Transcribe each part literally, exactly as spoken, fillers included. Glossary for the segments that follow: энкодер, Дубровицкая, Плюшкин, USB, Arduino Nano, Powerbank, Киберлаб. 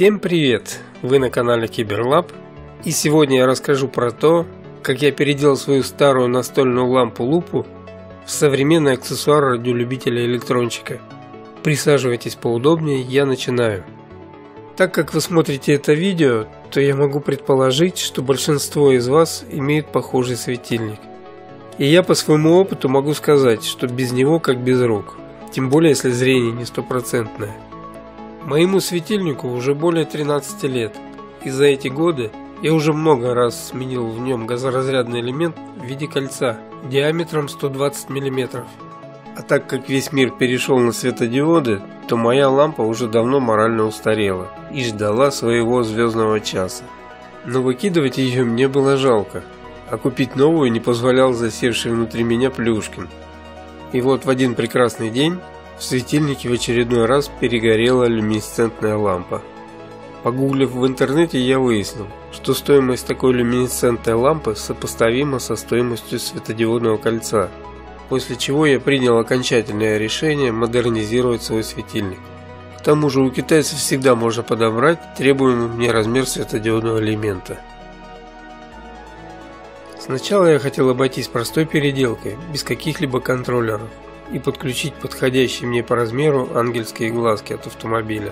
Всем привет! Вы на канале Киберлаб, и сегодня я расскажу про то, как я переделал свою старую настольную лампу-лупу в современный аксессуар радиолюбителя электрончика. Присаживайтесь поудобнее, я начинаю. Так как вы смотрите это видео, то я могу предположить, что большинство из вас имеют похожий светильник. И я по своему опыту могу сказать, что без него как без рук, тем более если зрение не стопроцентное. Моему светильнику уже более тринадцати лет, и за эти годы я уже много раз сменил в нем газоразрядный элемент в виде кольца диаметром сто двадцать миллиметров. А так как весь мир перешел на светодиоды, то моя лампа уже давно морально устарела и ждала своего звездного часа. Но выкидывать ее мне было жалко, а купить новую не позволял засевший внутри меня Плюшкин. И вот в один прекрасный день в светильнике в очередной раз перегорела люминесцентная лампа. Погуглив в интернете, я выяснил, что стоимость такой люминесцентной лампы сопоставима со стоимостью светодиодного кольца, после чего я принял окончательное решение модернизировать свой светильник. К тому же у китайцев всегда можно подобрать требуемый мне размер светодиодного элемента. Сначала я хотел обойтись простой переделкой, без каких-либо контроллеров, и подключить подходящие мне по размеру ангельские глазки от автомобиля.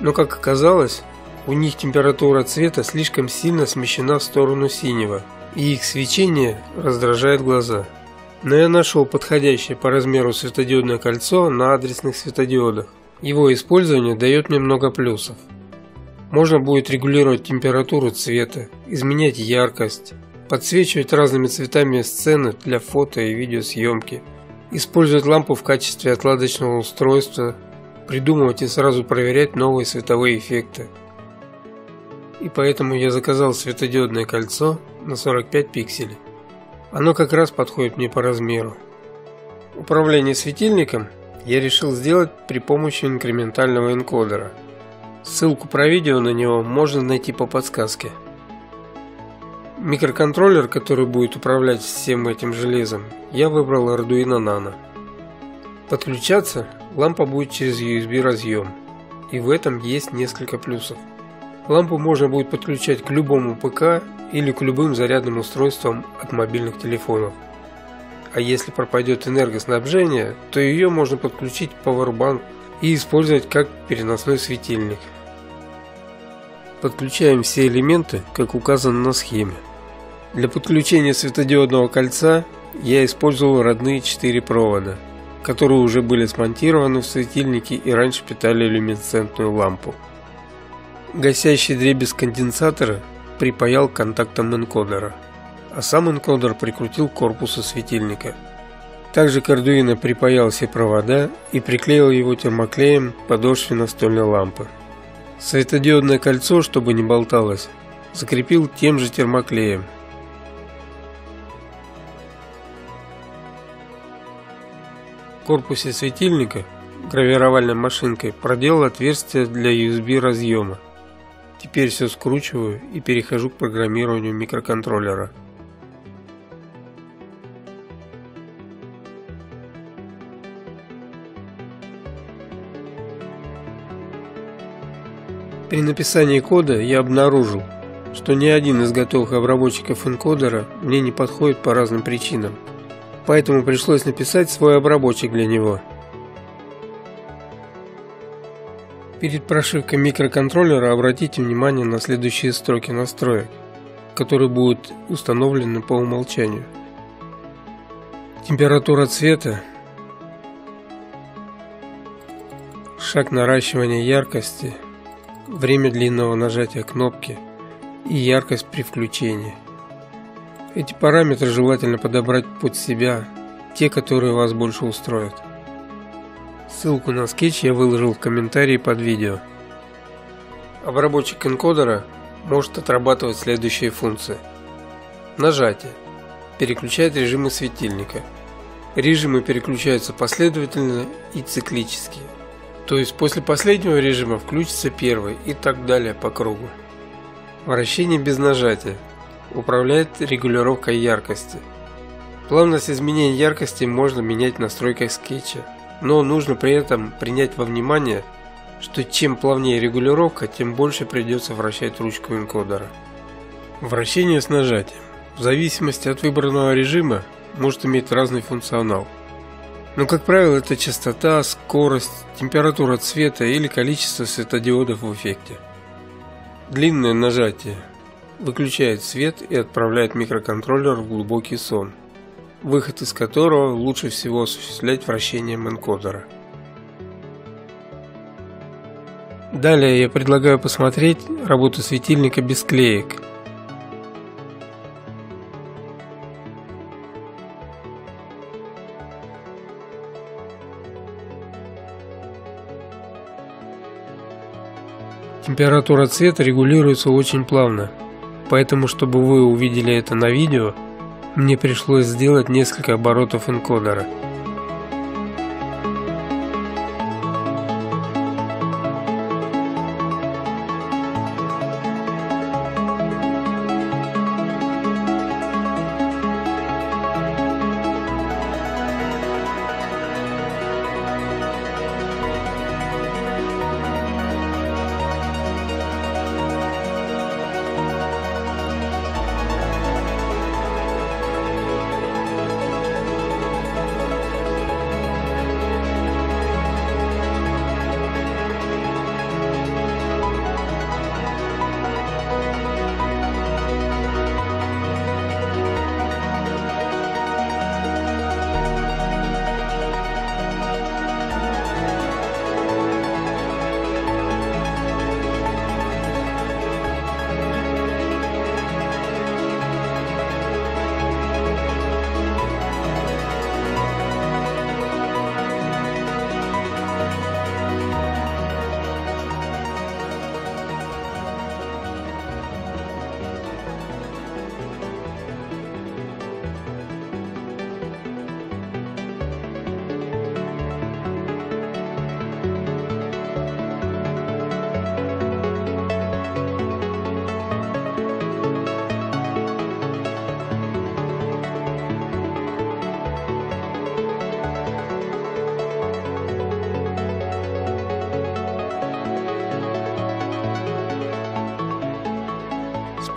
Но, как оказалось, у них температура цвета слишком сильно смещена в сторону синего, и их свечение раздражает глаза. Но я нашел подходящее по размеру светодиодное кольцо на адресных светодиодах. Его использование дает мне много плюсов. Можно будет регулировать температуру цвета, изменять яркость, подсвечивать разными цветами сцены для фото и видеосъемки, использовать лампу в качестве отладочного устройства, придумывать и сразу проверять новые световые эффекты. И поэтому я заказал светодиодное кольцо на сорок пять пикселей. Оно как раз подходит мне по размеру. Управление светильником я решил сделать при помощи инкрементального энкодера. Ссылку про видео на него можно найти по подсказке. Микроконтроллер, который будет управлять всем этим железом, я выбрал Arduino Nano. Подключаться лампа будет через ю эс би разъем, и в этом есть несколько плюсов. Лампу можно будет подключать к любому ПК или к любым зарядным устройствам от мобильных телефонов. А если пропадет энергоснабжение, то ее можно подключить к Powerbank и использовать как переносной светильник. Подключаем все элементы, как указано на схеме. Для подключения светодиодного кольца я использовал родные четыре провода, которые уже были смонтированы в светильнике и раньше питали люминесцентную лампу. Гасящий дребезг конденсатора припаял к контактам энкодера, а сам энкодер прикрутил к корпусу светильника. Также к Arduino припаял все провода и приклеил его термоклеем к подошве настольной лампы. Светодиодное кольцо, чтобы не болталось, закрепил тем же термоклеем. В корпусе светильника гравировальной машинкой проделал отверстие для ю эс би разъема. Теперь все скручиваю и перехожу к программированию микроконтроллера. При написании кода я обнаружил, что ни один из готовых обработчиков энкодера мне не подходит по разным причинам, поэтому пришлось написать свой обработчик для него. Перед прошивкой микроконтроллера обратите внимание на следующие строки настроек, которые будут установлены по умолчанию. Температура цвета, шаг наращивания яркости, время длинного нажатия кнопки и яркость при включении. Эти параметры желательно подобрать под себя, те, которые вас больше устроят. Ссылку на скетч я выложил в комментарии под видео. Обработчик энкодера может отрабатывать следующие функции. Нажатие переключает режимы светильника. Режимы переключаются последовательно и циклически. То есть после последнего режима включится первый и так далее по кругу. Вращение без нажатия управляет регулировкой яркости. Плавность изменения яркости можно менять в настройках скетча, но нужно при этом принять во внимание, что чем плавнее регулировка, тем больше придется вращать ручку энкодера. Вращение с нажатием в зависимости от выбранного режима может иметь разный функционал, но, как правило, это частота, скорость, температура цвета или количество светодиодов в эффекте. Длинное нажатие выключает свет и отправляет микроконтроллер в глубокий сон, выход из которого лучше всего осуществлять вращением энкодера. Далее я предлагаю посмотреть работу светильника без клеек. Температура цвета регулируется очень плавно, поэтому, чтобы вы увидели это на видео, мне пришлось сделать несколько оборотов энкодера.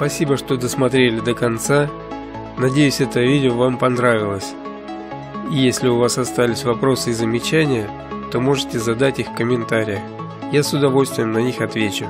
Спасибо, что досмотрели до конца. Надеюсь, это видео вам понравилось. И если у вас остались вопросы и замечания, то можете задать их в комментариях. Я с удовольствием на них отвечу.